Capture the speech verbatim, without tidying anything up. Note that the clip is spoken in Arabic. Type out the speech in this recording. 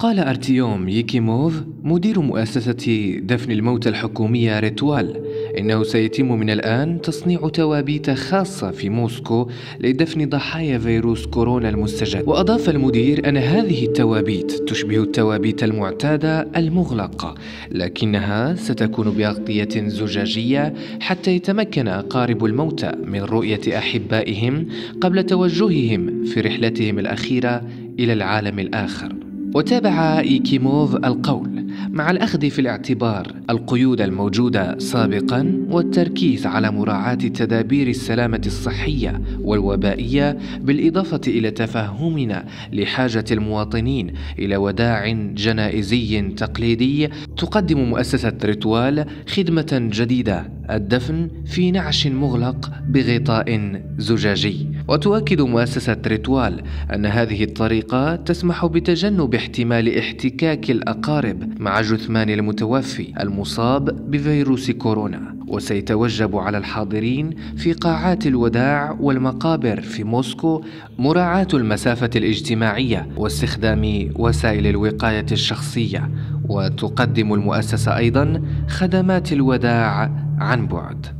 قال أرتيوم ييكيموف مدير مؤسسة دفن الموتى الحكومية ريتوال إنه سيتم من الآن تصنيع توابيت خاصة في موسكو لدفن ضحايا فيروس كورونا المستجد. وأضاف المدير أن هذه التوابيت تشبه التوابيت المعتادة المغلقة، لكنها ستكون بأغطية زجاجية حتى يتمكن أقارب الموتى من رؤية أحبائهم قبل توجههم في رحلتهم الأخيرة إلى العالم الآخر. وتابع إيكيموف القول: مع الأخذ في الاعتبار القيود الموجودة سابقا والتركيز على مراعاة تدابير السلامة الصحية والوبائية، بالإضافة إلى تفهمنا لحاجة المواطنين إلى وداع جنائزي تقليدي، تقدم مؤسسة ريتوال خدمة جديدة: الدفن في نعش مغلق بغطاء زجاجي. وتؤكد مؤسسة ريتوال أن هذه الطريقة تسمح بتجنب احتمال احتكاك الأقارب مع جثمان المتوفي المصاب بفيروس كورونا. وسيتوجب على الحاضرين في قاعات الوداع والمقابر في موسكو مراعاة المسافة الاجتماعية واستخدام وسائل الوقاية الشخصية. وتقدم المؤسسة أيضا خدمات الوداع عن بعد.